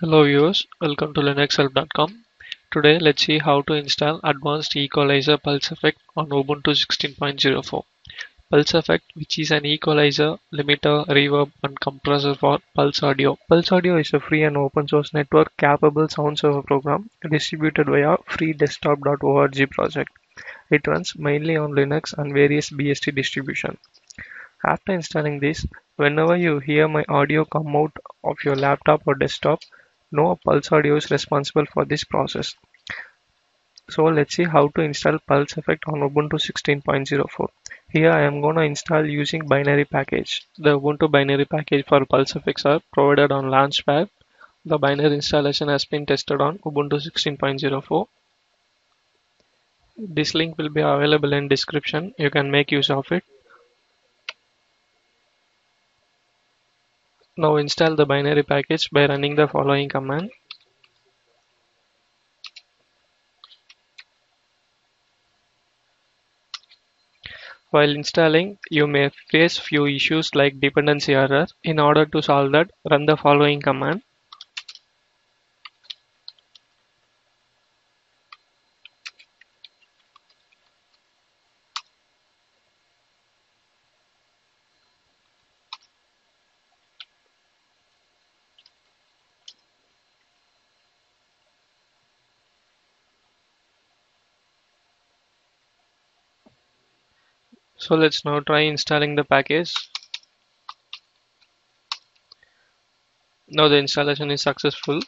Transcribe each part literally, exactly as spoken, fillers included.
Hello viewers, welcome to Linux Help dot com. Today let's see how to install Advanced Equalizer PulseEffect on Ubuntu sixteen point oh four. PulseEffect, which is an equalizer, limiter, reverb and compressor for PulseAudio. PulseAudio is a free and open source network capable sound server program distributed via free desktop dot org project. It runs mainly on Linux and various B S D distributions. After installing this, whenever you hear my audio come out of your laptop or desktop, no, PulseAudio is responsible for this process. So let's see how to install PulseEffect on Ubuntu sixteen point oh four. Here I am going to install using binary package. The Ubuntu binary package for PulseEffects are provided on Launchpad. The binary installation has been tested on Ubuntu sixteen point oh four. This link will be available in description. You can make use of it. Now install the binary package by running the following command. While installing, you may face few issues like dependency error. In order to solve that, run the following command. So let's now try installing the package. Now the installation is successful.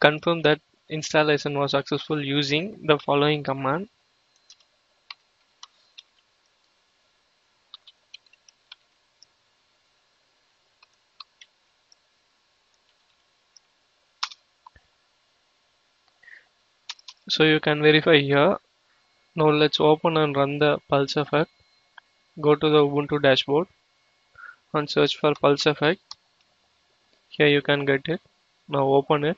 Confirm that installation was successful using the following command. So you can verify here. Now let's open and run the PulseEffect. Go to the Ubuntu dashboard and search for PulseEffect. Here you can get it. Now open it.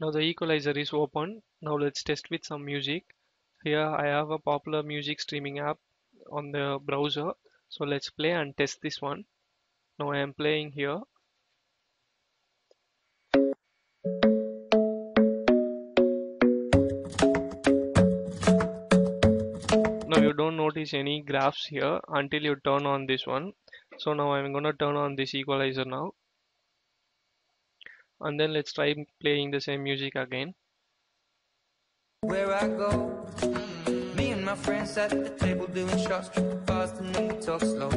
Now the equalizer is open. Now let's test with some music. Here I have a popular music streaming app on the browser. So let's play and test this one. Now I am playing here. You don't notice any graphs here until you turn on this one. So now I'm gonna turn on this equalizer now, and then let's try playing the same music again. Where I go, me and my friends at the table doing shots fast and talk slow.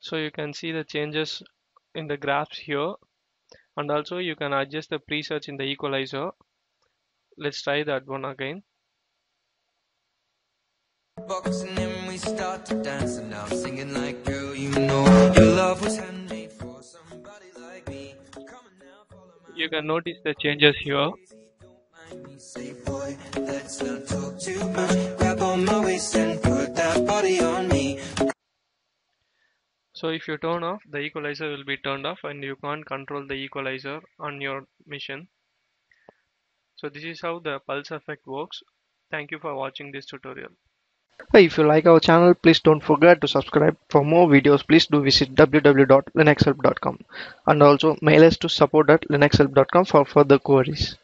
So you can see the changes in the graphs here, and also you can adjust the presets in the equalizer. Let's try that one again. And then we start to dance, and now I'm singing like, girl, you know your love was handmade for somebody like me. Come on now, follow my... You can notice the changes here. Don't mind me, say boy, let's not talk too much. Grab on my waist and put that body on me. So if you turn off, the equalizer will be turned off and you can't control the equalizer on your machine. So this is how the PulseEffect works. Thank you for watching this tutorial. Hey, if you like our channel, please don't forget to subscribe. For more videos, please do visit w w w dot linuxhelp dot com and also mail us to support at linuxhelp dot com for further queries.